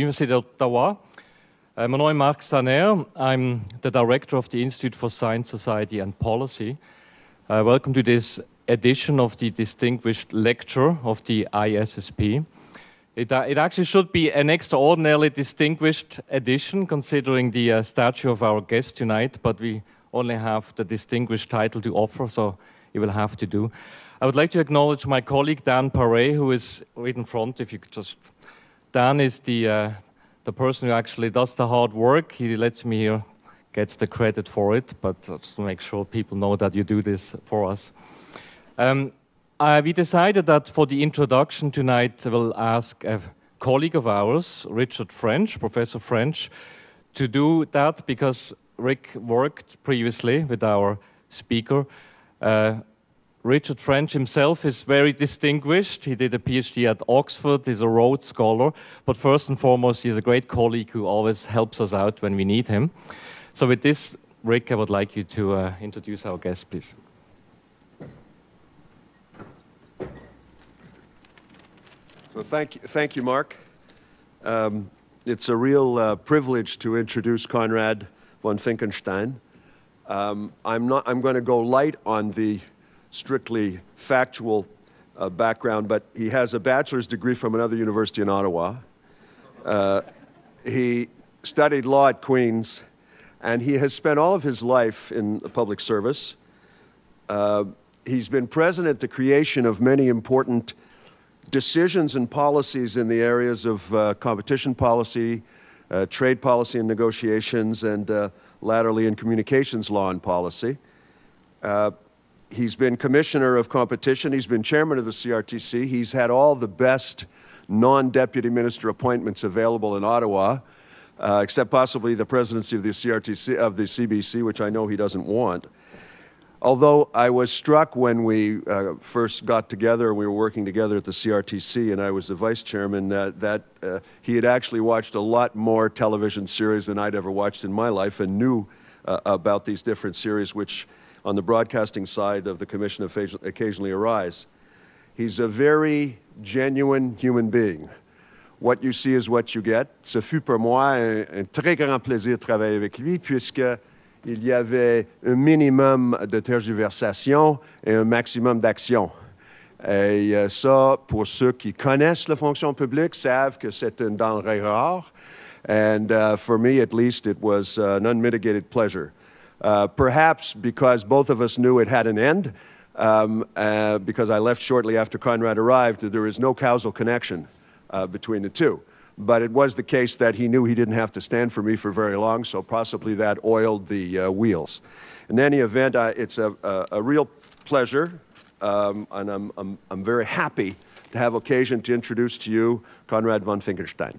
University of Ottawa. My name is Marc Saner. I'm the director of the Institute for Science, Society and Policy. Welcome to this edition of the distinguished lecture of the ISSP. It actually should be an extraordinarily distinguished edition, considering the stature of our guest tonight, but we only have the distinguished title to offer, so it will have to do. I would like to acknowledge my colleague, Dan Paré, who is right in front. If you could just... Dan is the person who actually does the hard work. He lets me here, gets the credit for it, but just to make sure people know that you do this for us. We decided that for the introduction tonight, we'll ask a colleague of ours, Richard French, Professor French, to do that because Rick worked previously with our speaker. Richard French himself is very distinguished. He did a PhD at Oxford, he's a Rhodes Scholar, but first and foremost, he's a great colleague who always helps us out when we need him. So with this, Rick, I would like you to introduce our guest, please. So thank you, Mark. It's a real privilege to introduce Konrad von Finckenstein. I'm going to go light on the strictly factual background, but he has a bachelor's degree from another university in Ottawa. He studied law at Queen's, and he has spent all of his life in public service. He's been present at the creation of many important decisions and policies in the areas of competition policy, trade policy and negotiations, and latterly in communications law and policy. He's been commissioner of competition. He's been chairman of the CRTC. He's had all the best non-deputy minister appointments available in Ottawa, except possibly the presidency of the CRTC, of the CBC, which I know he doesn't want. Although I was struck when we first got together, we were working together at the CRTC, and I was the vice chairman, that he had actually watched a lot more television series than I'd ever watched in my life and knew about these different series, which on the broadcasting side of the commission occasionally arise. He's a very genuine human being. What you see is what you get. Ce fut pour moi un très grand plaisir de travailler avec lui, puisque il y avait un minimum de tergiversation et un maximum d'action. Et ça, pour ceux qui connaissent la fonction publique, savent que c'est une denrée rare. And for me, at least, it was an unmitigated pleasure. Perhaps because both of us knew it had an end, because I left shortly after Konrad arrived, there is no causal connection between the two. But it was the case that he knew he didn't have to stand for me for very long, so possibly that oiled the wheels. In any event, it's a real pleasure, and I'm very happy to have occasion to introduce to you Konrad von Finckenstein.